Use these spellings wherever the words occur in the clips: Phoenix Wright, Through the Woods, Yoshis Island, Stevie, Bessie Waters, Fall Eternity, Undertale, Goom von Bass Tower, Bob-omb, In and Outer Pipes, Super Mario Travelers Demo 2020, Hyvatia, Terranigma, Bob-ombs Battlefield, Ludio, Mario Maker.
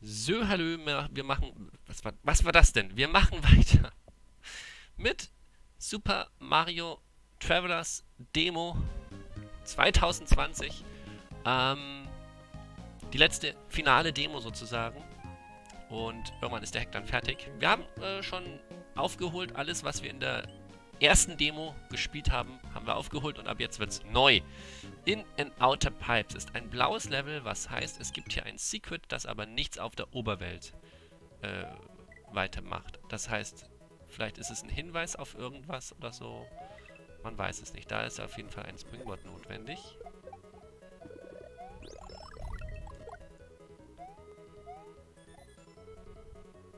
So, hallo, wir machen... Was war das denn? Wir machen weiter mit Super Mario Travelers Demo 2020. Die letzte finale Demo sozusagen. Und irgendwann ist der Hack dann fertig. Wir haben schon aufgeholt, alles was wir in der ersten Demo gespielt haben, haben wir aufgeholt und ab jetzt wird's neu. In and Outer Pipes ist ein blaues Level, was heißt, es gibt hier ein Secret, das aber nichts auf der Oberwelt weitermacht. Das heißt, vielleicht ist es ein Hinweis auf irgendwas oder so. Man weiß es nicht. Da ist auf jeden Fall ein Springboard notwendig.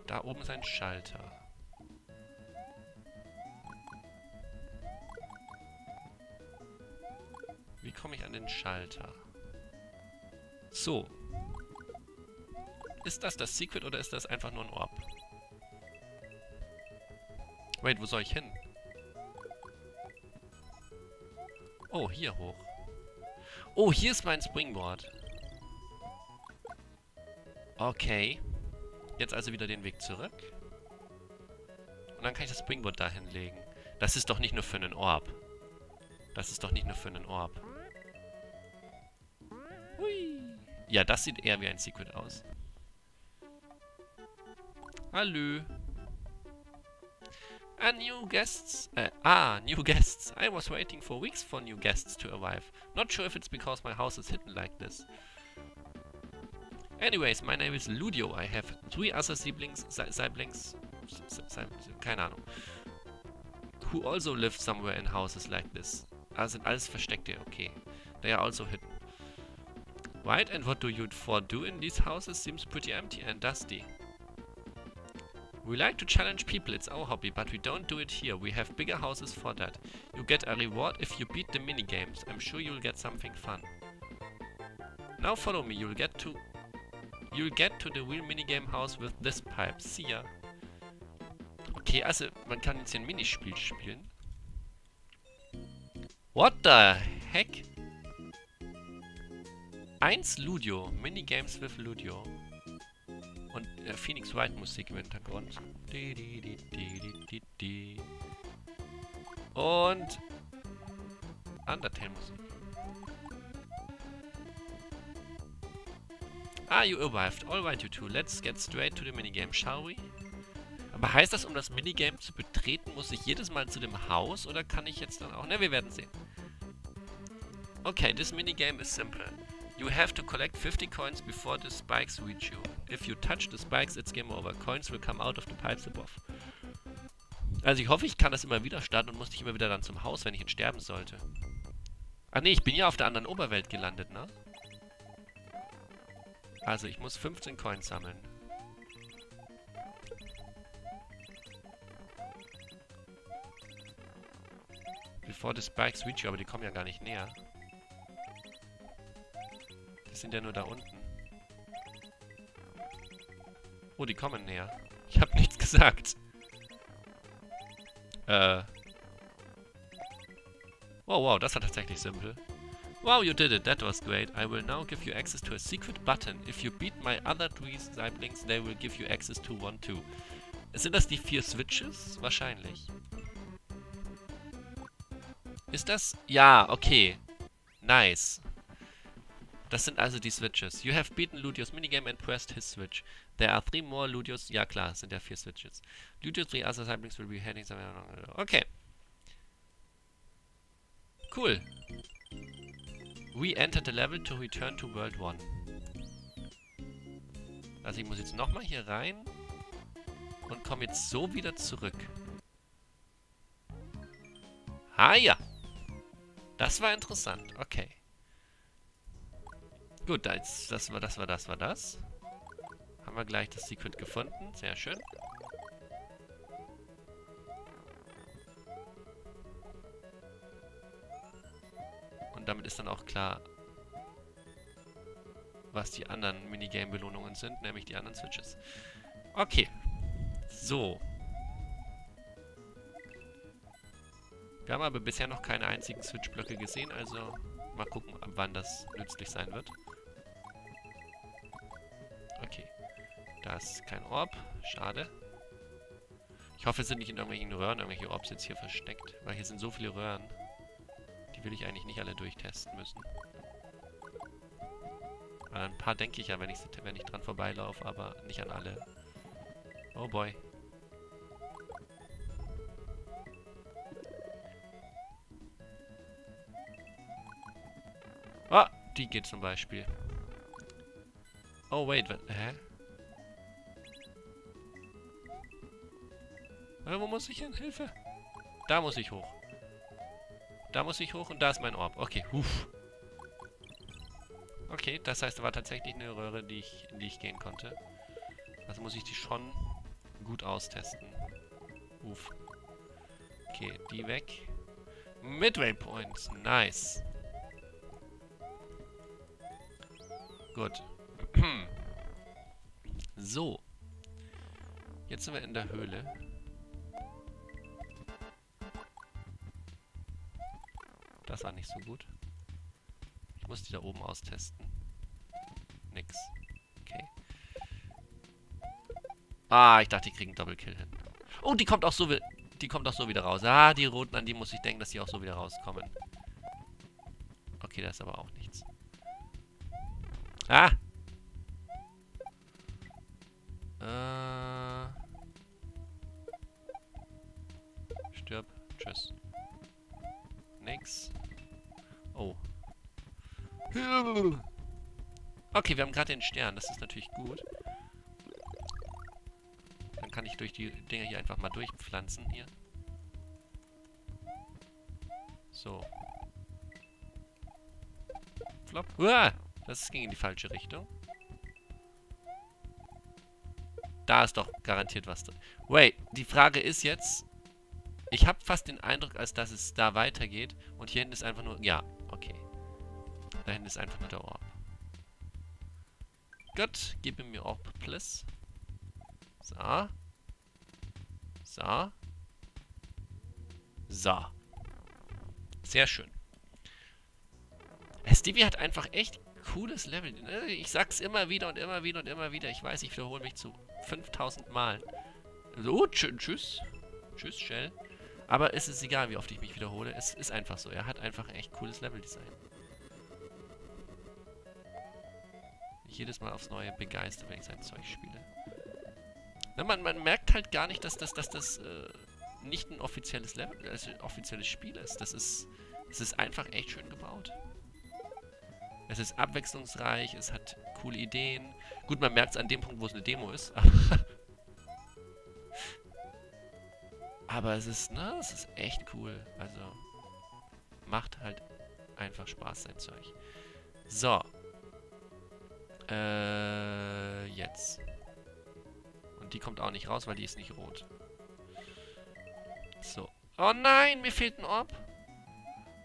Da oben ist ein Schalter. Wie komme ich an den Schalter? So. Ist das das Secret oder ist das einfach nur ein Orb? Wait, wo soll ich hin? Oh, hier hoch. Oh, hier ist mein Springboard. Okay. Jetzt also wieder den Weg zurück. Und dann kann ich das Springboard da hinlegen. Das ist doch nicht nur für einen Orb. Das ist doch nicht nur für einen Orb. Hui. Ja, das sieht eher wie ein Secret aus. Hallo. New guests. I was waiting for weeks for new guests to arrive. Not sure if it's because my house is hidden like this. Anyways, my name is Ludio. I have 3 other siblings, keine Ahnung, who also live somewhere in houses like this. Also sind alles Versteckte, okay. They are also hidden. Right, and what do you four do in these houses? Seems pretty empty and dusty. We like to challenge people, it's our hobby, but we don't do it here. We have bigger houses for that. You get a reward if you beat the minigames. I'm sure you'll get something fun. Now follow me, you'll get to the real minigame house with this pipe. See ya. Okay, also man kann jetzt hier ein Minispiel spielen. What the heck? 1 Ludio. Minigames with Ludio. Und Phoenix Wright Musik im Hintergrund. Und Undertale Musik. Ah, you arrived. Alright, you two. Let's get straight to the minigame, shall we? Aber heißt das, um das Minigame zu betreten, muss ich jedes Mal zu dem Haus? Oder kann ich jetzt dann auch... Ne, wir werden sehen. Okay, this minigame is simple. You have to collect 50 coins before the spikes reach you. If you touch the spikes, it's game over. Coins will come out of the pipes above. Also ich hoffe, ich kann das immer wieder starten und muss nicht immer wieder dann zum Haus, wenn ich jetzt sterben sollte. Ach nee, ich bin ja auf der anderen Oberwelt gelandet, ne? Also ich muss 15 Coins sammeln. Bevor the spikes reach you, aber die kommen ja gar nicht näher. Die sind ja nur da unten. Oh, die kommen näher. Ich habe nichts gesagt. Oh, wow, das war tatsächlich simpel. Wow, you did it. That was great. I will now give you access to a secret button. If you beat my other 3 siblings, they will give you access to one too. Sind das die 4 Switches? Wahrscheinlich. Ist das? Ja, okay. Nice. Das sind also die Switches. You have beaten Ludios Minigame and pressed his switch. There are 3 more Ludios. Ja klar, sind ja 4 Switches. Ludios 3 other siblings will be heading somewhere. Okay. Cool. We entered the level to return to World 1. Also ich muss jetzt nochmal hier rein und komme jetzt so wieder zurück. Ah ja. Das war interessant. Okay. Gut, das war das. Haben wir gleich das Secret gefunden. Sehr schön. Und damit ist dann auch klar, was die anderen Minigame-Belohnungen sind, nämlich die anderen Switches. Okay. So. Wir haben aber bisher noch keine einzigen Switch-Blöcke gesehen, also mal gucken, ab wann das nützlich sein wird. Okay. Da ist kein Orb. Schade. Ich hoffe, es sind nicht in irgendwelchen Röhren irgendwelche Orbs jetzt hier versteckt. Weil hier sind so viele Röhren. Die will ich eigentlich nicht alle durchtesten müssen. An ein paar denke ich ja, wenn ich dran vorbeilaufe, aber nicht an alle. Oh boy. Ah, die geht zum Beispiel. Oh, wait, was? Hä? Wo muss ich hin? Hilfe! Da muss ich hoch. Da muss ich hoch und da ist mein Orb. Okay, uff. Okay, das heißt, da war tatsächlich eine Röhre, in die ich gehen konnte. Also muss ich die schon gut austesten. Uff. Okay, die weg. Midway Points, nice. Gut. So. Jetzt sind wir in der Höhle. Das war nicht so gut. Ich muss die da oben austesten. Nix. Okay. Ah, ich dachte, die kriegen einen Doppelkill hin. Oh, die kommt auch so wieder raus. Ah, die roten, an die muss ich denken, dass die auch so wieder rauskommen. Okay, da ist aber auch nichts. Ah! Stirb. Tschüss. Nix. Oh. Okay, wir haben gerade den Stern. Das ist natürlich gut. Dann kann ich durch die Dinger hier einfach mal durchpflanzen. Hier. So. Flop. Uah! Das ging in die falsche Richtung. Da ist doch garantiert was drin. Wait, die Frage ist jetzt... Ich habe fast den Eindruck, als dass es da weitergeht. Und hier hinten ist einfach nur... Ja, okay. Da hinten ist einfach nur der Orb. Gut, gib mir Orb, please. So. So. So. Sehr schön. Stevie hat einfach echt... Cooles Level. Ich sag's immer wieder und immer wieder und immer wieder. Ich weiß, ich wiederhole mich zu 5000 Mal. So, tschüss. Tschüss, Shell. Aber es ist egal, wie oft ich mich wiederhole. Es ist einfach so. Er hat einfach echt cooles Leveldesign. Ich jedes Mal aufs Neue begeistert, wenn ich sein Zeug spiele. Na, man merkt halt gar nicht, dass das nicht ein offizielles Level, also ein offizielles Spiel ist. Es ist einfach echt schön gebaut. Es ist abwechslungsreich, es hat coole Ideen. Gut, man merkt es an dem Punkt, wo es eine Demo ist. Aber es ist echt cool. Also, macht halt einfach Spaß, sein Zeug. So. Jetzt. Und die kommt auch nicht raus, weil die ist nicht rot. So. Oh nein, mir fehlt ein Orb.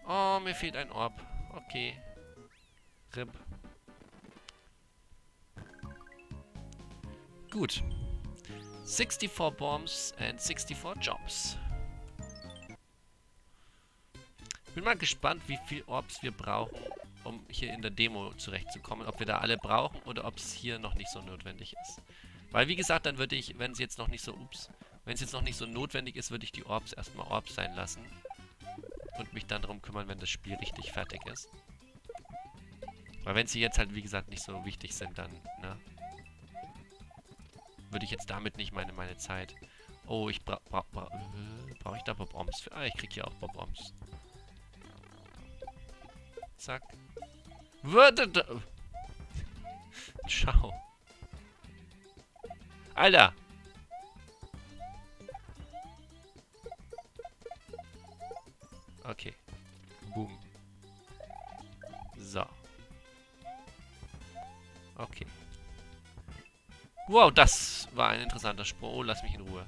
Oh, mir fehlt ein Orb. Okay. Gut. 64 Bombs and 64 Jobs. Bin mal gespannt, wie viel Orbs wir brauchen, um hier in der Demo zurechtzukommen. Ob wir da alle brauchen oder ob es hier noch nicht so notwendig ist. Weil, wie gesagt, dann würde ich, wenn es jetzt noch nicht so, ups, wenn es jetzt noch nicht so notwendig ist, würde ich die Orbs erstmal Orbs sein lassen. Und mich dann darum kümmern, wenn das Spiel richtig fertig ist. Weil wenn sie jetzt halt, wie gesagt, nicht so wichtig sind, dann, ne? Würde ich jetzt damit nicht meine Zeit... Oh, ich brauche ich da Bob-ombs für? Ah, ich krieg hier auch Bob-ombs. Zack. Würde da... Schau. Alter! Okay. Boom. So. Okay. Wow, das war ein interessanter Sprung. Oh, lass mich in Ruhe.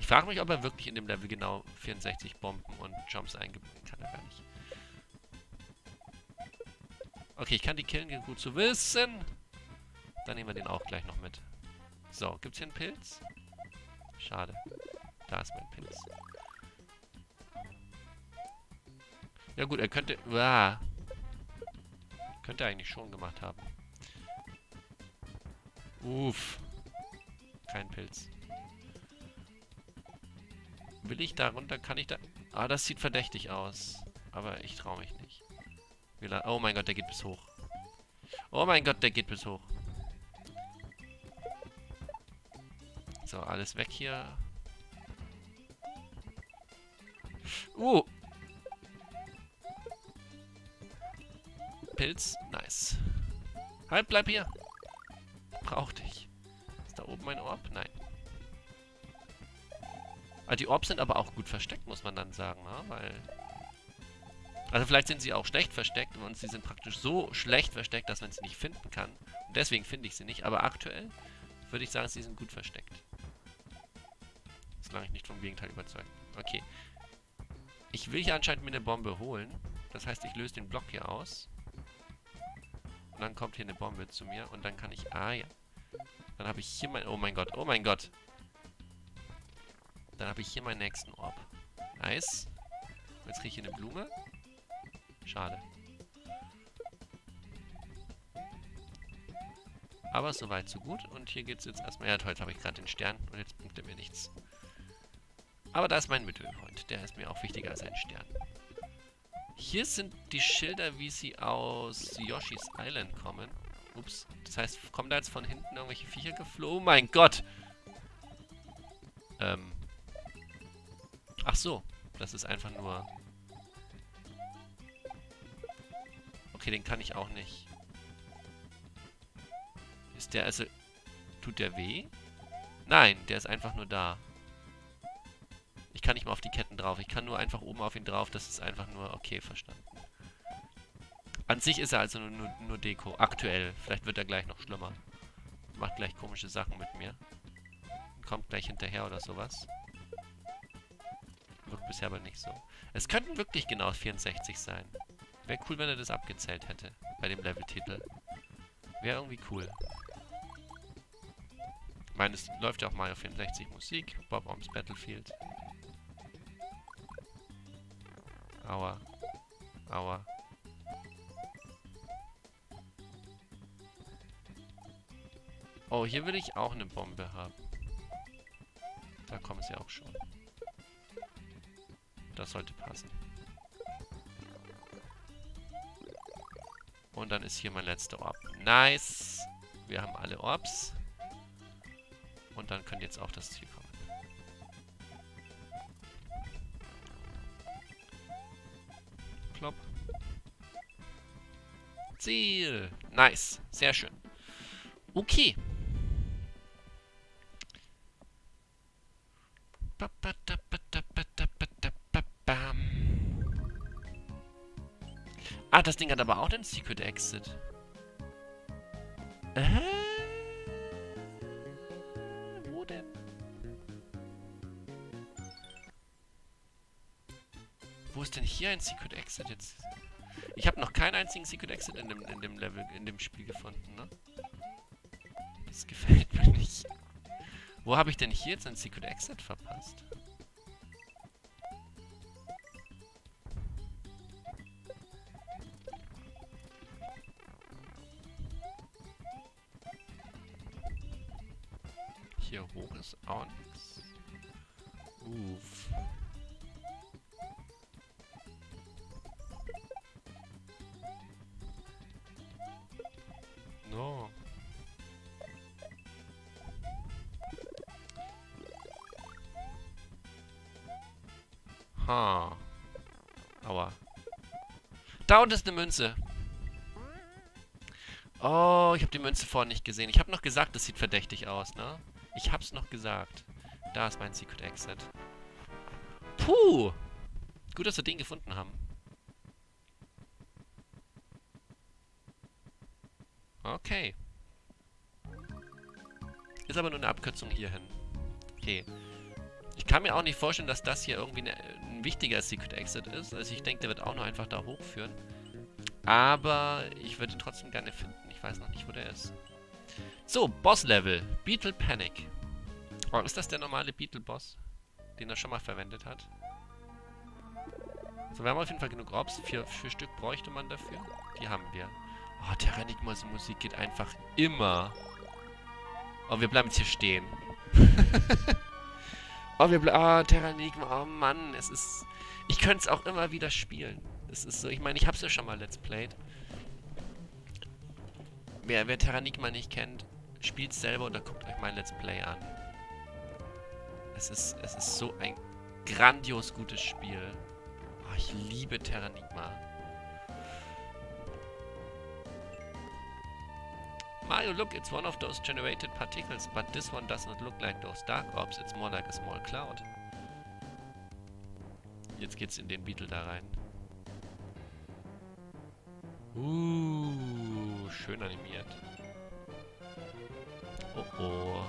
Ich frage mich, ob er wirklich in dem Level genau 64 Bomben und Jumps eingebunden kann. Er gar nicht. Okay, ich kann die killen, gut zu wissen. Dann nehmen wir den auch gleich noch mit. So, gibt's hier einen Pilz? Schade. Da ist mein Pilz. Ja gut, er könnte... Uah. Könnte eigentlich schon gemacht haben. Uff. Kein Pilz. Will ich da runter? Kann ich da... Ah, das sieht verdächtig aus. Aber ich traue mich nicht. Oh mein Gott, der geht bis hoch. Oh mein Gott, der geht bis hoch. So, alles weg hier. Pilz, nice. Halt, bleib hier. Brauch dich. Ist da oben ein Orb? Nein. Also die Orbs sind aber auch gut versteckt, muss man dann sagen, ne? Weil... Also vielleicht sind sie auch schlecht versteckt und sie sind praktisch so schlecht versteckt, dass man sie nicht finden kann. Und deswegen finde ich sie nicht, aber aktuell würde ich sagen, sie sind gut versteckt. Solange ich nicht vom Gegenteil überzeugt bin. Okay. Ich will hier anscheinend mir eine Bombe holen. Das heißt, ich löse den Block hier aus. Und dann kommt hier eine Bombe zu mir und dann kann ich... Ah, ja. Dann habe ich hier mein... Oh mein Gott, oh mein Gott. Dann habe ich hier meinen nächsten Orb. Nice. Jetzt kriege ich hier eine Blume. Schade. Aber soweit, so gut. Und hier geht es jetzt erstmal... Ja, toll, jetzt habe ich gerade den Stern und jetzt bringt er mir nichts. Aber da ist mein Mittelpunkt. Der ist mir auch wichtiger als ein Stern. Hier sind die Schilder, wie sie aus Yoshis Island kommen. Ups. Das heißt, kommen da jetzt von hinten irgendwelche Viecher geflogen? Oh mein Gott! Ach so. Das ist einfach nur... Okay, den kann ich auch nicht. Ist der also... Tut der weh? Nein, der ist einfach nur da. Ich kann nicht mal auf die Ketten drauf. Ich kann nur einfach oben auf ihn drauf. Das ist einfach nur... Okay, verstanden. An sich ist er also nur Deko. Aktuell. Vielleicht wird er gleich noch schlimmer. Macht gleich komische Sachen mit mir. Kommt gleich hinterher oder sowas. Wirkt bisher aber nicht so. Es könnten wirklich genau 64 sein. Wäre cool, wenn er das abgezählt hätte. Bei dem Leveltitel. Wäre irgendwie cool. Ich meine, es läuft ja auch Mario 64 Musik. Bob-ombs Battlefield. Aua. Aua. Oh, hier will ich auch eine Bombe haben. Da kommt sie auch schon. Das sollte passen. Und dann ist hier mein letzter Orb. Nice! Wir haben alle Orbs. Und dann könnte jetzt auch das Ziel kommen. Klopp. Ziel! Nice! Sehr schön. Okay. Ah, das Ding hat aber auch den Secret Exit. Wo denn? Wo ist denn hier ein Secret Exit jetzt? Ich habe noch keinen einzigen Secret Exit in dem Level, in dem Spiel gefunden, ne? Das gefällt mir nicht. Wo habe ich denn hier jetzt einen Secret Exit verpasst? Hier hoch ist auch nichts. Uff. No. Ha. Aua. Da unten ist eine Münze. Oh, ich habe die Münze vorhin nicht gesehen. Ich habe noch gesagt, das sieht verdächtig aus, ne? Ich hab's noch gesagt. Da ist mein Secret Exit. Puh! Gut, dass wir den gefunden haben. Okay. Ist aber nur eine Abkürzung hierhin. Okay. Ich kann mir auch nicht vorstellen, dass das hier irgendwie ein wichtiger Secret Exit ist. Also ich denke, der wird auch nur einfach da hochführen. Aber ich würde ihn trotzdem gerne finden. Ich weiß noch nicht, wo der ist. So, Boss-Level. Beetle Panic. Oh, ist das der normale Beetle-Boss, den er schon mal verwendet hat? So, wir haben auf jeden Fall genug Orbs. 4 Stück bräuchte man dafür. Die haben wir. Oh, Terranigmas Musik geht einfach immer. Oh, wir bleiben jetzt hier stehen. Oh, wir bleiben... Ah, Terranigma. Oh, Mann. Es ist... Ich könnte es auch immer wieder spielen. Es ist so... Ich meine, ich hab's ja schon mal Let's Played. Wer Terranigma nicht kennt, spielt's selber oder guckt euch mein Let's Play an. Es ist so ein grandios gutes Spiel. Oh, ich liebe Terranigma. Mario, look, it's one of those generated particles, but this one does not look like those dark orbs, it's more like a small cloud. Jetzt geht's in den Beetle da rein. Schön animiert. Oh oh.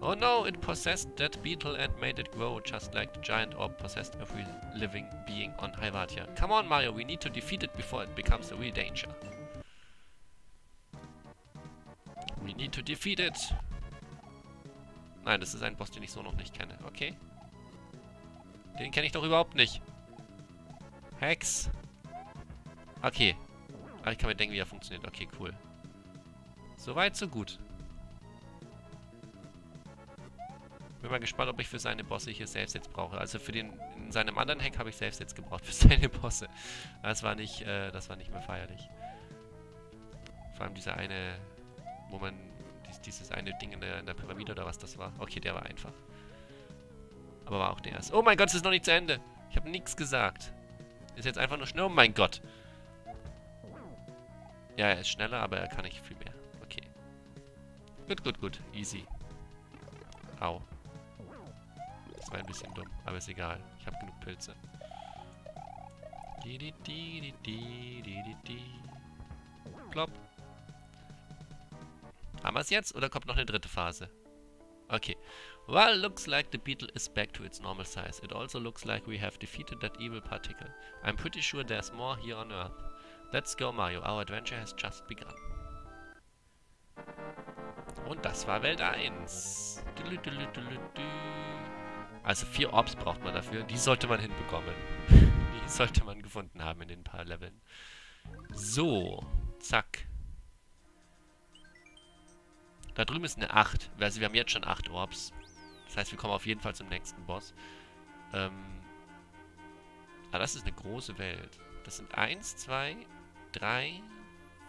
Oh no, it possessed that beetle and made it grow, just like the giant orb possessed every living being on Hyvatia. Come on, Mario, we need to defeat it before it becomes a real danger. We need to defeat it. Nein, das ist ein Boss, den ich so noch nicht kenne. Okay. Den kenne ich doch überhaupt nicht. Hex. Okay. Aber ich kann mir denken, wie er funktioniert. Okay, cool. Soweit, so gut. Bin mal gespannt, ob ich für seine Bosse hier Saves jetzt brauche. Also für den... In seinem anderen Hack habe ich Saves jetzt gebraucht für seine Bosse. Das war nicht mehr feierlich. Vor allem dieser eine... Wo man... Dieses eine Ding in der Pyramide oder was das war. Okay, der war einfach. Aber war auch der erste. Oh mein Gott, es ist noch nicht zu Ende. Ich habe nichts gesagt. Ist jetzt einfach nur schnell. Oh mein Gott. Ja, er ist schneller, aber er kann nicht viel mehr. Okay. Gut, gut, gut. Easy. Au. Das war ein bisschen dumm, aber ist egal. Ich habe genug Pilze. Plopp. Haben wir es jetzt? Oder kommt noch eine dritte Phase? Okay. Well, looks like the beetle is back to its normal size. It also looks like we have defeated that evil particle. I'm pretty sure there's more here on Earth. Let's go, Mario. Our adventure has just begun. Und das war Welt 1. Also 4 Orbs braucht man dafür. Die sollte man hinbekommen. Die sollte man gefunden haben in den paar Leveln. So. Zack. Da drüben ist eine 8. Also wir haben jetzt schon 8 Orbs. Das heißt, wir kommen auf jeden Fall zum nächsten Boss. Aber das ist eine große Welt. Das sind 1, 2, 3,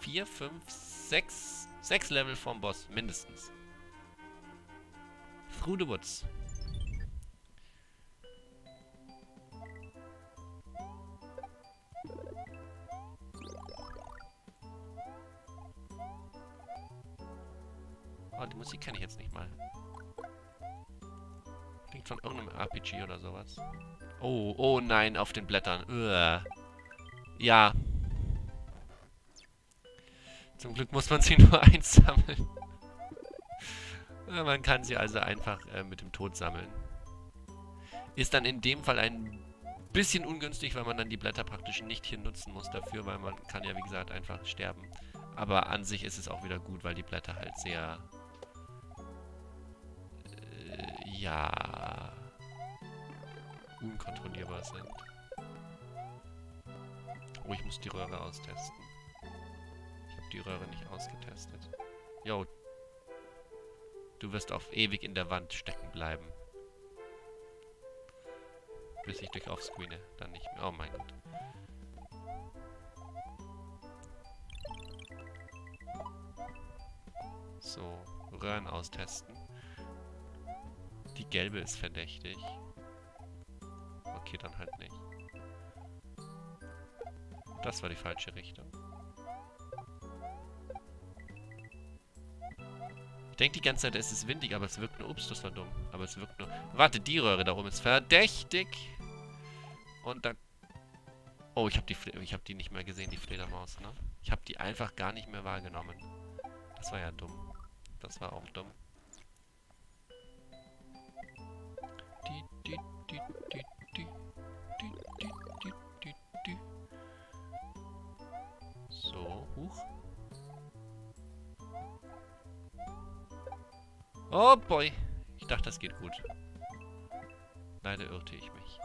4, 5, 6. 6 Level vom Boss, mindestens. Through the Woods. Oh, die Musik kenne ich jetzt nicht mal. Klingt von irgendeinem RPG oder sowas. Oh, oh nein, auf den Blättern. Uah. Ja. Zum Glück muss man sie nur einsammeln. Man kann sie also einfach mit dem Tod sammeln. Ist dann in dem Fall ein bisschen ungünstig, weil man dann die Blätter praktisch nicht hier nutzen muss dafür, weil man kann ja, wie gesagt, einfach sterben. Aber an sich ist es auch wieder gut, weil die Blätter halt sehr... ja... unkontrollierbar sind. Oh, ich muss die Röhre austesten. Ich habe die Röhre nicht ausgetestet. Yo. Du wirst auf ewig in der Wand stecken bleiben. Bis ich dich offscreene. Dann nicht mehr. Oh mein Gott. So. Röhren austesten. Die gelbe ist verdächtig. Okay, dann halt nicht. Das war die falsche Richtung. Ich denke die ganze Zeit, es ist windig, aber es wirkt nur... Ups, das war dumm. Aber es wirkt nur... Warte, die Röhre da oben ist verdächtig. Und da... Oh, ich hab die nicht mehr gesehen, die Fledermaus, ne? Ich habe die einfach gar nicht mehr wahrgenommen. Das war ja dumm. Das war auch dumm. Oh boy. Ich dachte, das geht gut. Leider irrte ich mich.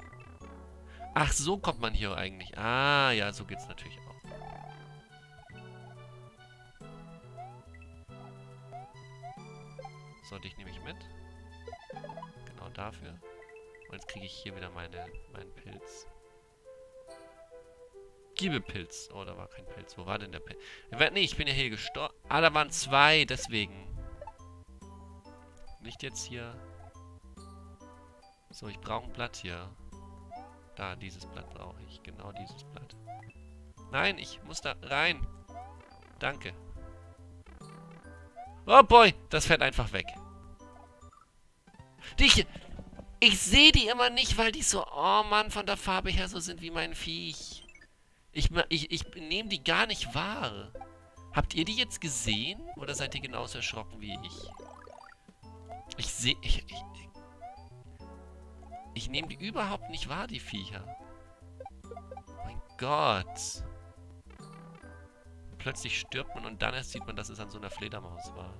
Ach, so kommt man hier eigentlich. Ah, ja, so geht's natürlich auch. sollte ich nämlich mit. Genau dafür. Und jetzt kriege ich hier wieder meinen Pilz. Gebe Pilz. Oh, da war kein Pilz. Wo war denn der Pilz? Nee, ich bin ja hier gestorben. Ah, da waren zwei, deswegen. Nicht jetzt hier. So, ich brauche ein Blatt hier. Da, dieses Blatt brauche ich. Genau dieses Blatt. Nein, ich muss da rein. Danke. Oh boy, das fährt einfach weg. Ich sehe die immer nicht, weil die so, oh Mann, von der Farbe her so sind wie mein Viech. Ich nehme die gar nicht wahr. Habt ihr die jetzt gesehen? Oder seid ihr genauso erschrocken wie ich? Ich nehme die überhaupt nicht wahr, die Viecher. Mein Gott. Plötzlich stirbt man und dann erst sieht man, dass es an so einer Fledermaus war.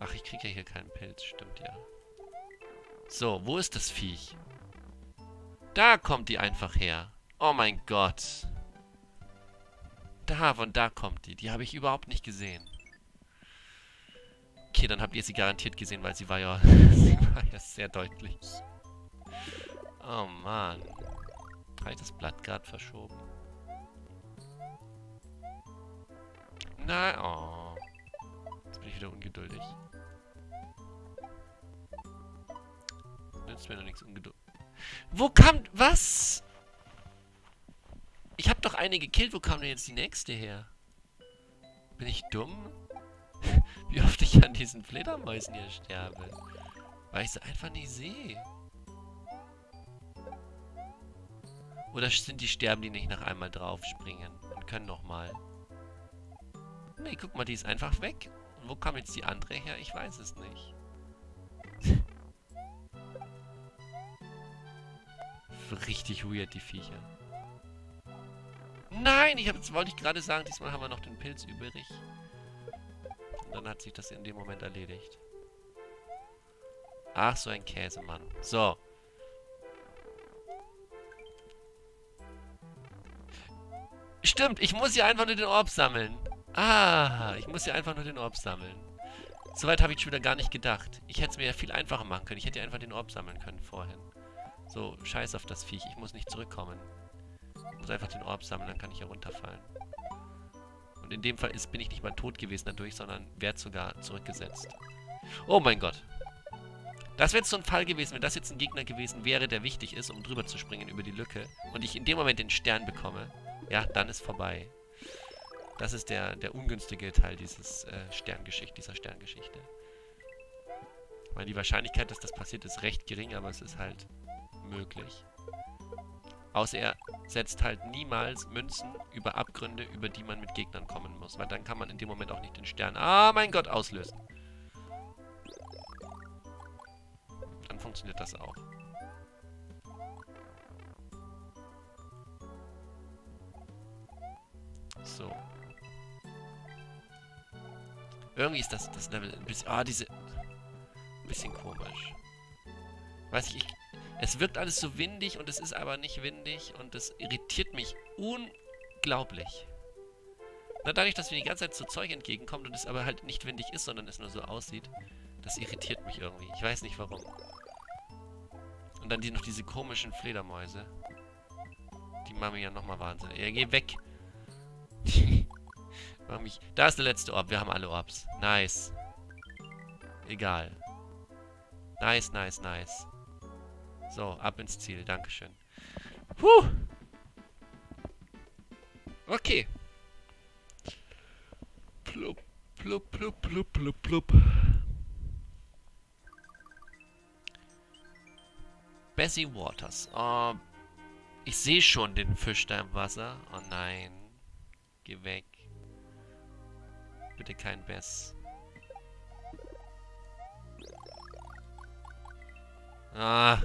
Ach, ich kriege ja hier keinen Pilz, stimmt ja. So, wo ist das Viech? Da kommt die einfach her. Oh mein Gott. Da, von da kommt die. Die habe ich überhaupt nicht gesehen. Okay, dann habt ihr sie garantiert gesehen, weil sie war ja, sie war ja sehr deutlich. Oh Mann. Habe ich das Blatt gerade verschoben? Nein, oh. Jetzt bin ich wieder ungeduldig. Nützt mir noch nichts ungeduldig. Wo kam... Was? Ich hab doch eine gekillt, wo kam denn jetzt die nächste her? Bin ich dumm? Wie oft ich an diesen Fledermäusen hier sterbe. Weil ich sie einfach nicht sehe. Oder sind die Sterben, die nicht nach einmal draufspringen und können nochmal? Nee, guck mal, die ist einfach weg. Und wo kam jetzt die andere her? Ich weiß es nicht. Richtig weird, die Viecher. Nein, wollte ich gerade sagen, diesmal haben wir noch den Pilz übrig. Und dann hat sich das in dem Moment erledigt. Ach, so ein Käsemann. So. Stimmt, ich muss hier einfach nur den Orb sammeln. Ah, ich muss hier einfach nur den Orb sammeln. Soweit habe ich schon wieder gar nicht gedacht. Ich hätte es mir ja viel einfacher machen können. Ich hätte ja einfach den Orb sammeln können vorhin. So, scheiß auf das Viech. Ich muss nicht zurückkommen. Ich muss einfach den Orb sammeln, dann kann ich hier runterfallen. Und in dem Fall bin ich nicht mal tot gewesen dadurch, sondern werde sogar zurückgesetzt. Oh mein Gott. Das wäre jetzt so ein Fall gewesen, wenn das jetzt ein Gegner gewesen wäre, der wichtig ist, um drüber zu springen über die Lücke. Und ich in dem Moment den Stern bekomme. Ja, dann ist vorbei. Das ist der ungünstige Teil dieser Sterngeschichte. Weil die Wahrscheinlichkeit, dass das passiert, ist recht gering, aber es ist halt möglich. Außer er setzt halt niemals Münzen über Abgründe, über die man mit Gegnern kommen muss. Weil dann kann man in dem Moment auch nicht den Stern, ah mein Gott, auslösen. Dann funktioniert das auch. So. Irgendwie ist das Level ein bisschen... Ah, ein bisschen komisch. Weiß ich... Es wirkt alles so windig und es ist aber nicht windig und es irritiert mich unglaublich. Na, dadurch, dass mir die ganze Zeit so Zeug entgegenkommt und es aber halt nicht windig ist, sondern es nur so aussieht, das irritiert mich irgendwie. Ich weiß nicht warum. Und dann noch diese komischen Fledermäuse. Die machen mich ja nochmal wahnsinnig. Ja, geh weg! Da ist der letzte Orb. Wir haben alle Orbs. Nice. Egal. Nice, nice, nice. So, ab ins Ziel. Dankeschön. Puh! Okay. Plupp, plupp, plupp, plupp, plupp, plupp. Bessie Waters. Oh, ich sehe schon den Fisch da im Wasser. Oh nein. Geh weg. Bitte kein Bess. Ah.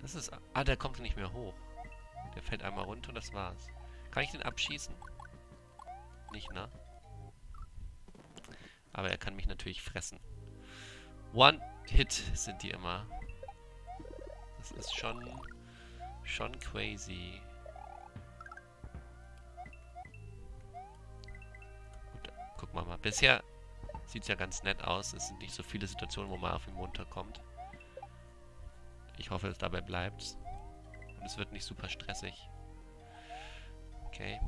Das ist... Ah, der kommt nicht mehr hoch. Der fällt einmal runter und das war's. Kann ich den abschießen? nicht, ne? Aber er kann mich natürlich fressen. One-Hit sind die immer. Das ist schon crazy. Gut, gucken wir mal. Bisher sieht es ja ganz nett aus. Es sind nicht so viele Situationen, wo man auf ihn runterkommt. Ich hoffe, es dabei bleibt. Und es wird nicht super stressig. Okay.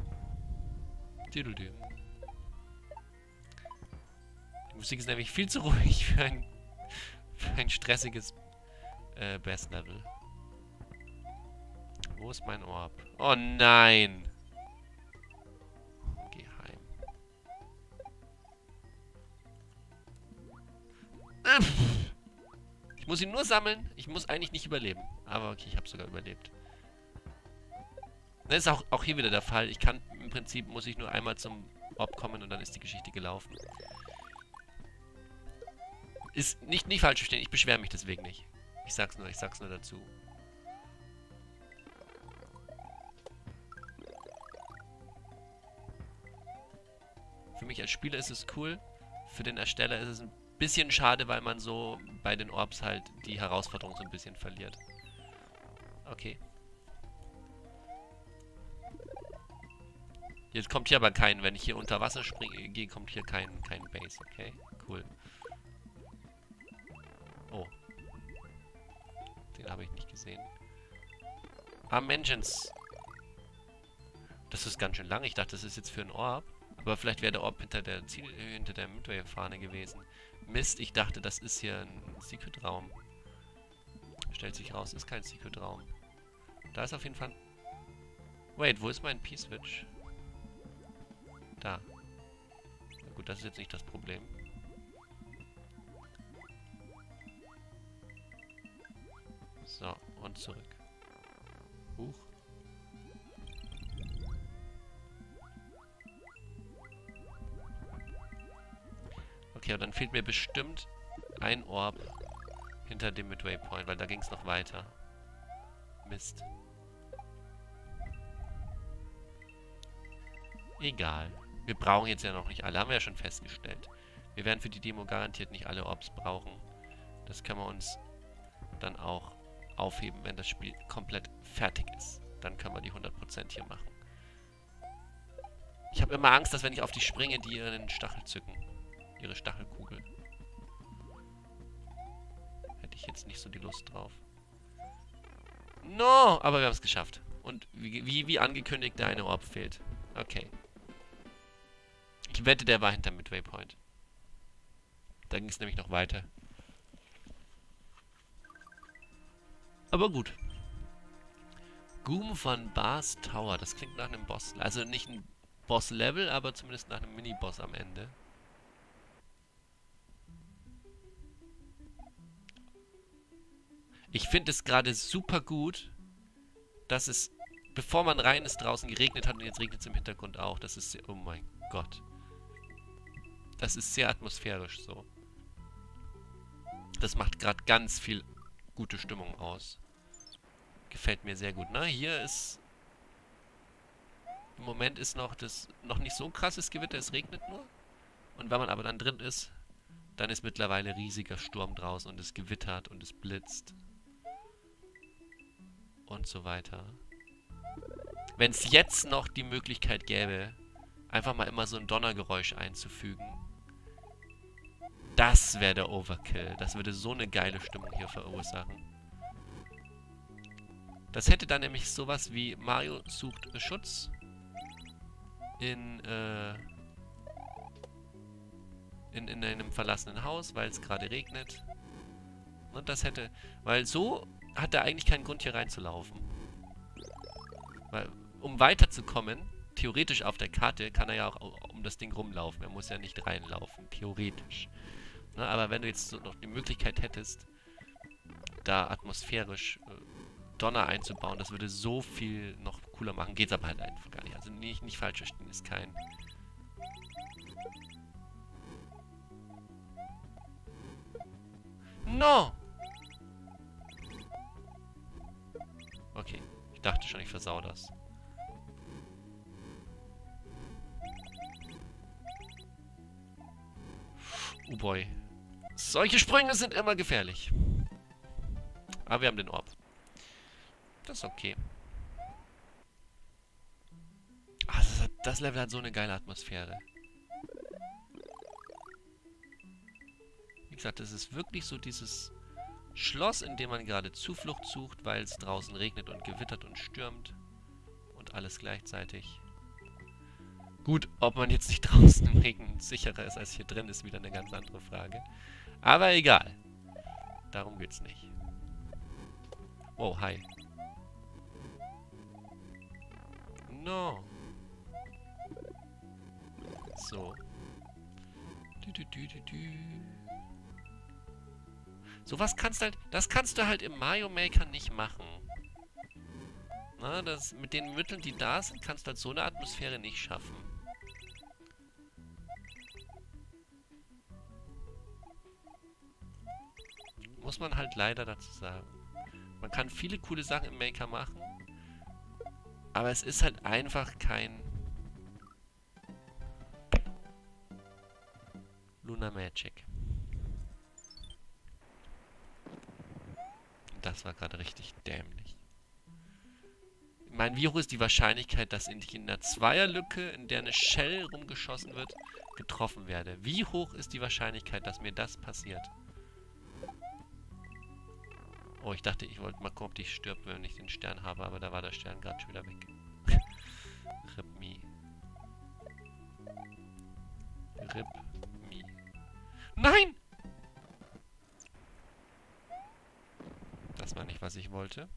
Die Musik ist nämlich viel zu ruhig für ein stressiges Bass-Level. Wo ist mein Orb? Oh nein! Geh heim. Ich muss ihn nur sammeln. Ich muss eigentlich nicht überleben. Aber okay, ich habe sogar überlebt. Das ist auch hier wieder der Fall. Ich kann, im Prinzip muss ich nur einmal zum Orb kommen und dann ist die Geschichte gelaufen. Ist nicht falsch verstehen, ich beschwere mich deswegen nicht. Ich sag's nur dazu. Für mich als Spieler ist es cool, für den Ersteller ist es ein bisschen schade, weil man so bei den Orbs halt die Herausforderung so ein bisschen verliert. Okay. Jetzt kommt hier aber kein, wenn ich hier unter Wasser gehe, kommt hier kein Base, okay? Cool. Oh. Den habe ich nicht gesehen. Ah, Mentions. Das ist ganz schön lang. Ich dachte, das ist jetzt für einen Orb. Aber vielleicht wäre der Orb hinter der Midway-Fahne gewesen. Mist, ich dachte, das ist hier ein Secret-Raum. Stellt sich raus, ist kein Secret-Raum. Da ist auf jeden Fall... Wait, wo ist mein P-Switch? Da. Na gut, das ist jetzt nicht das Problem. So, und zurück. Huch. Okay, und dann fehlt mir bestimmt ein Orb hinter dem Midway Point, weil da ging es noch weiter. Mist. Egal. Wir brauchen jetzt ja noch nicht alle, haben wir ja schon festgestellt. Wir werden für die Demo garantiert nicht alle Orbs brauchen. Das können wir uns dann auch aufheben, wenn das Spiel komplett fertig ist. Dann können wir die 100% hier machen. Ich habe immer Angst, dass wenn ich auf die springe, die ihren Stachel zücken. Ihre Stachelkugel. Hätte ich jetzt nicht so die Lust drauf. No! Aber wir haben es geschafft. Und wie angekündigt, der eine Orb fehlt. Okay. Ich wette, der war hinter Midway Point. Da ging es nämlich noch weiter. Aber gut. Goom von Bass Tower. Das klingt nach einem Boss. Also nicht ein Boss-Level, aber zumindest nach einem Mini-Boss am Ende. Ich finde es gerade super gut, dass es, bevor man rein ist, draußen geregnet hat und jetzt regnet es im Hintergrund auch. Das ist sehr, oh mein Gott. Das ist sehr atmosphärisch so. Das macht gerade ganz viel gute Stimmung aus. Gefällt mir sehr gut. Na, hier ist... Im Moment ist noch nicht so ein krasses Gewitter, es regnet nur. Und wenn man aber dann drin ist, dann ist mittlerweile riesiger Sturm draußen und es gewittert und es blitzt. Und so weiter. Wenn es jetzt noch die Möglichkeit gäbe, einfach mal immer so ein Donnergeräusch einzufügen. Das wäre der Overkill. Das würde so eine geile Stimmung hier verursachen. Das hätte dann nämlich sowas wie Mario sucht Schutz in einem verlassenen Haus, weil es gerade regnet. Und das hätte... Weil so hat er eigentlich keinen Grund hier reinzulaufen. Weil, um weiterzukommen, theoretisch auf der Karte, kann er ja auch um das Ding rumlaufen. Er muss ja nicht reinlaufen, theoretisch. Na, aber wenn du jetzt so noch die Möglichkeit hättest, da atmosphärisch Donner einzubauen, das würde so viel noch cooler machen. Geht's aber halt einfach gar nicht. Also nicht falsch verstehen, ist kein... No! Okay. Ich dachte schon, ich versau das. Oh boy. Solche Sprünge sind immer gefährlich. Aber wir haben den Orb. Das ist okay. Ach, das Level hat so eine geile Atmosphäre. Wie gesagt, das ist wirklich so dieses Schloss, in dem man gerade Zuflucht sucht, weil es draußen regnet und gewittert und stürmt. Und alles gleichzeitig. Gut, ob man jetzt nicht draußen im Regen sicherer ist als hier drin, ist wieder eine ganz andere Frage. Aber egal. Darum geht's nicht. Oh, hi. No. So. So was kannst du halt... Das kannst du halt im Mario Maker nicht machen. Na, das, mit den Mitteln, die da sind, kannst du halt so eine Atmosphäre nicht schaffen. Muss man halt leider dazu sagen. Man kann viele coole Sachen im Maker machen, aber es ist halt einfach kein Lunar Magic. Das war gerade richtig dämlich. Ich meine, wie hoch ist die Wahrscheinlichkeit, dass ich in der Zweierlücke, in der eine Shell rumgeschossen wird, getroffen werde? Wie hoch ist die Wahrscheinlichkeit, dass mir das passiert? Oh, ich dachte, ich wollte mal gucken, ob die stirbt, wenn ich den Stern habe, aber da war der Stern gerade schon wieder weg. Rip me. Rip me. Nein! Das war nicht, was ich wollte.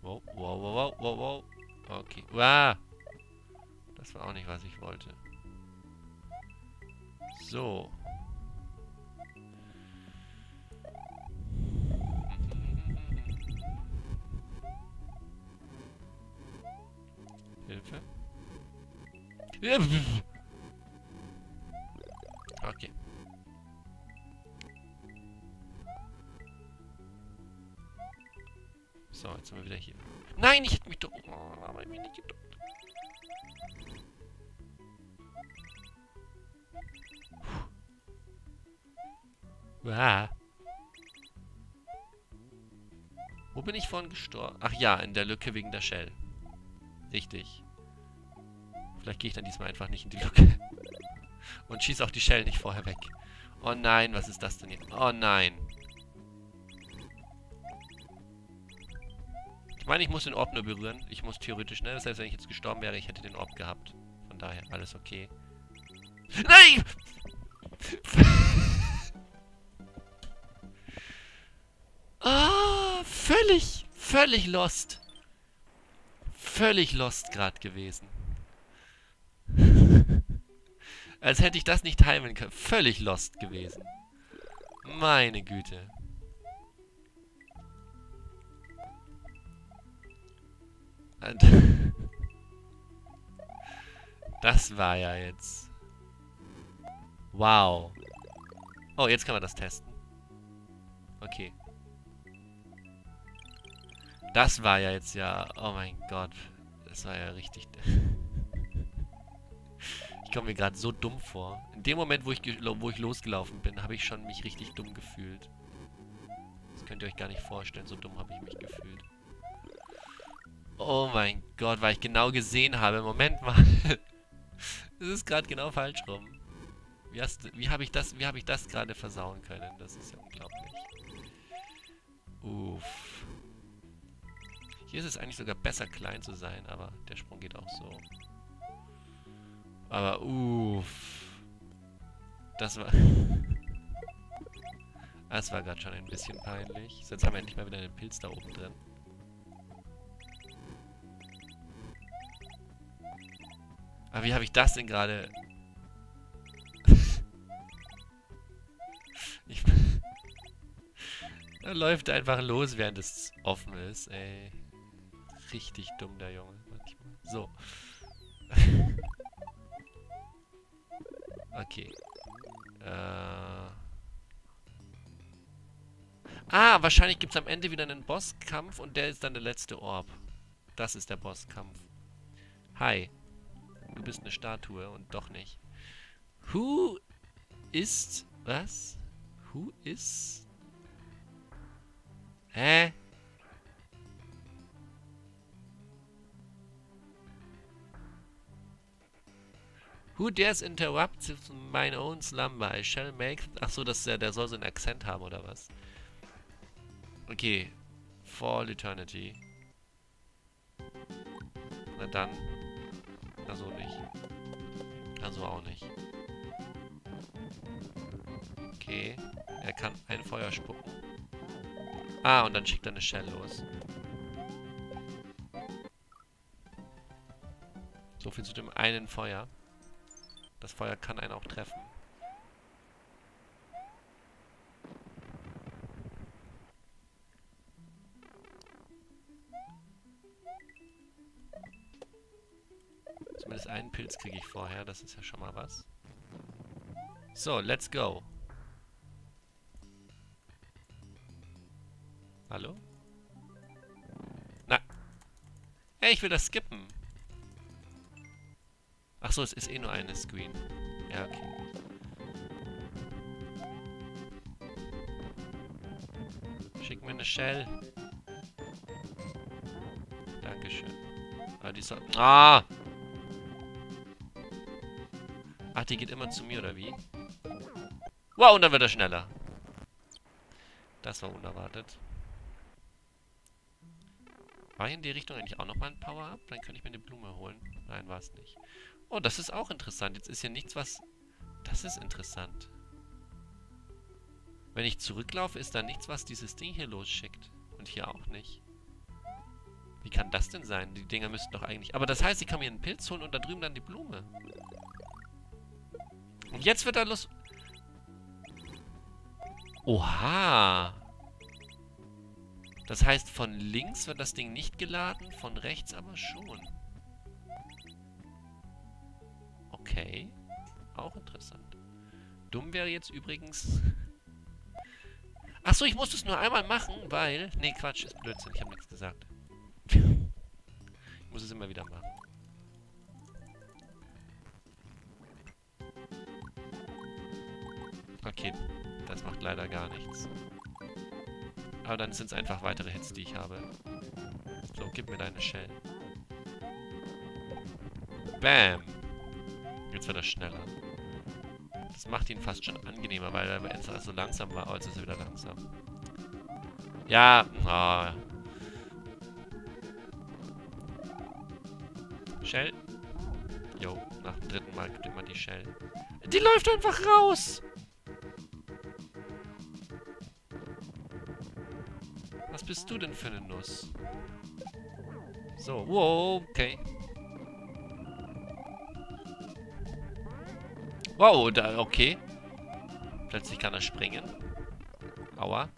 Wow, wow, wow, wow, wow. Okay. Wow. Das war auch nicht, was ich wollte. So. Hilfe. Okay. So, jetzt sind wir wieder hier. Nein, ich hätte mich doch... Oh, aber ich bin nicht geduckt. Ah. Wo bin ich vorhin gestorben? Ach ja, in der Lücke wegen der Shell. Richtig. Vielleicht gehe ich dann diesmal einfach nicht in die Lücke. Und schieße auch die Shell nicht vorher weg. Oh nein, was ist das denn jetzt? Oh nein. Ich meine, ich muss den Orb nur berühren. Ich muss theoretisch, ne? Selbst wenn ich jetzt gestorben wäre, ich hätte den Orb gehabt. Von daher, alles okay. Nein! Ah, völlig lost. Völlig lost gerade gewesen. Als hätte ich das nicht timen können. Völlig lost gewesen. Meine Güte. Das war ja jetzt. Wow. Oh, jetzt kann man das testen. Okay. Das war ja jetzt ja... Oh mein Gott. Das war ja richtig... Ich komme mir gerade so dumm vor. In dem Moment, wo ich losgelaufen bin, habe ich schon mich richtig dumm gefühlt. Das könnt ihr euch gar nicht vorstellen. So dumm habe ich mich gefühlt. Oh mein Gott, weil ich genau gesehen habe. Moment mal. Das ist gerade genau falsch rum. Wie habe ich das gerade versauen können? Das ist ja unglaublich. Uff. Hier ist es eigentlich sogar besser, klein zu sein, aber der Sprung geht auch so. Aber uff. Das war gerade schon ein bisschen peinlich. Jetzt haben wir endlich mal wieder einen Pilz da oben drin. Aber wie habe ich das denn gerade... Er läuft einfach los, während es offen ist, ey. Richtig dumm, der Junge. Manchmal. So. Okay. Ah, wahrscheinlich gibt es am Ende wieder einen Bosskampf und der ist dann der letzte Orb. Das ist der Bosskampf. Hi. Du bist eine Statue und doch nicht. Who ist... Was? Who ist... Hä? Who dares interrupt my own slumber? I shall make... Achso, der soll so einen Akzent haben, oder was? Okay. Fall Eternity. Na dann. Also nicht. Also auch nicht. Okay. Er kann ein Feuer spucken. Ah, und dann schickt er eine Shell los. So viel zu dem einen Feuer. Das Feuer kann einen auch treffen. Zumindest einen Pilz kriege ich vorher, das ist ja schon mal was. So, let's go. Hallo? Na. Hey, ich will das skippen. Achso, es ist eh nur eine Screen. Ja, okay. Schick mir eine Shell. Dankeschön. Ah, die soll... Ah! Ach, die geht immer zu mir, oder wie? Wow, und dann wird er schneller. Das war unerwartet. War hier in die Richtung eigentlich auch nochmal ein Power-Up? Dann könnte ich mir eine Blume holen. Nein, war es nicht. Oh, das ist auch interessant. Jetzt ist hier nichts, was... Das ist interessant. Wenn ich zurücklaufe, ist da nichts, was dieses Ding hier losschickt. Und hier auch nicht. Wie kann das denn sein? Die Dinger müssten doch eigentlich... Aber das heißt, ich kann mir einen Pilz holen und da drüben dann die Blume. Und jetzt wird er los... Oha! Das heißt, von links wird das Ding nicht geladen, von rechts aber schon. Okay. Auch interessant. Dumm wäre jetzt übrigens... Achso, ich musste es nur einmal machen, weil... Nee, Quatsch, ist Blödsinn, ich habe nichts gesagt. Ich muss es immer wieder machen. Okay, das macht leider gar nichts. Aber dann sind es einfach weitere Hits, die ich habe. So, gib mir deine Shell. Bam! Jetzt wird er schneller. Das macht ihn fast schon angenehmer, weil er erst so langsam war. Oh, jetzt ist er wieder langsam. Ja! Oh. Shell. Jo, nach dem dritten Mal gibt immer die Shell. Die läuft einfach raus! Was bist du denn für eine Nuss? So, wow, okay. Wow, da, okay. Plötzlich kann er springen. Aua.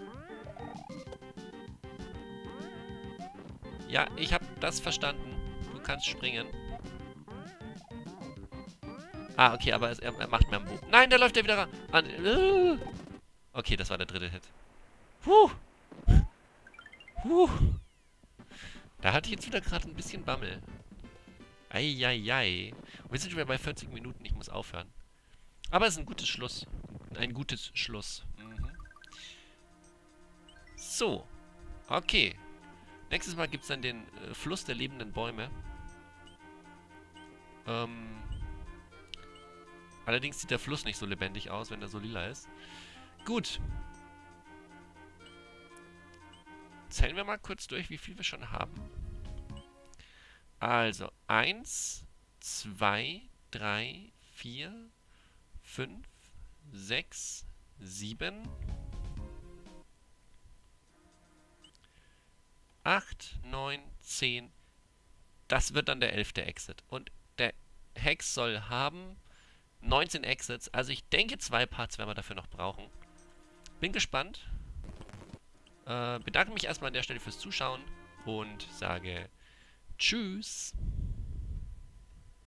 Ja, ich habe das verstanden. Du kannst springen. Ah, okay, aber er macht mir einen Bogen. Nein, da läuft er wieder ran. Okay, das war der dritte Hit. Puh. Da hatte ich jetzt wieder gerade ein bisschen Bammel. Eieiei. Wir sind schon wieder bei 40 Minuten, ich muss aufhören. Aber es ist ein gutes Schluss. Ein gutes Schluss. Mhm. So. Okay. Nächstes Mal gibt es dann den Fluss der lebenden Bäume. Allerdings sieht der Fluss nicht so lebendig aus, wenn er so lila ist. Gut. Zählen wir mal kurz durch, wie viel wir schon haben. Also, 1, 2, 3, 4, 5, 6, 7, 8, 9, 10. Das wird dann der 11. Exit. Und der Hex soll haben 19 Exits. Also ich denke, 2 Parts werden wir dafür noch brauchen. Bin gespannt. Bedanke mich erstmal an der Stelle fürs Zuschauen und sage Tschüss.